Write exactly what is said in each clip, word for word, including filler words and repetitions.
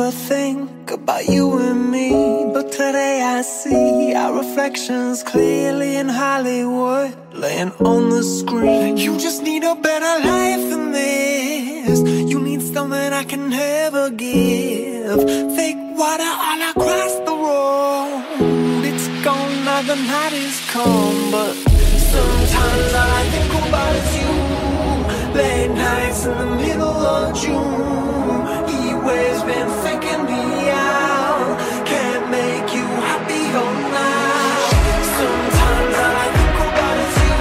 overthink about you and me, but today I see our reflections clearly in Hollywood, laying on the screen. You just need a better life than this. You need something I can never give. Fake water all across the road. It's gone now, the night is come, but sometimes all I think about is you. Late nights in the middle of June. He always been faking me out. Can't make you happier now. Sometimes all I think about is you.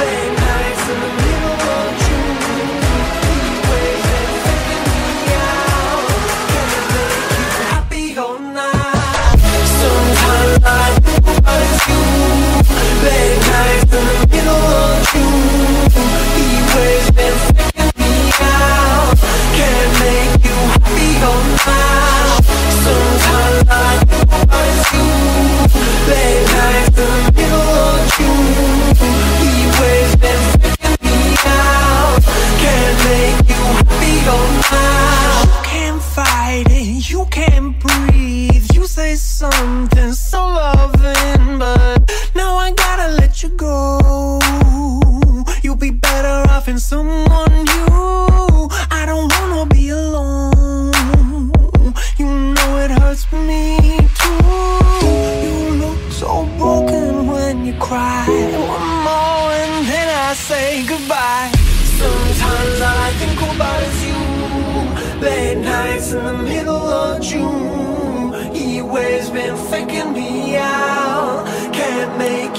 Late nights in the middle of June. He always been faking me out. Can't make you happier now. Sometimes all I think about is you. Late nights in the middle of June. He always been faking me out. Can't make you happy or not. Sometimes I think about it's you. Late nights in the middle of June. He always been freaking me out. Can't make you happy or not. You can't fight it, you can't breathe. You say something so loving, but now I gotta let you go. You'll be better off in someone new. I don't wanna be alone. You know it hurts me too. You look so broken when you cry. One more and then I say goodbye. Sometimes all I think about is you. Late nights in the middle of June. He always been faking me out. Can't make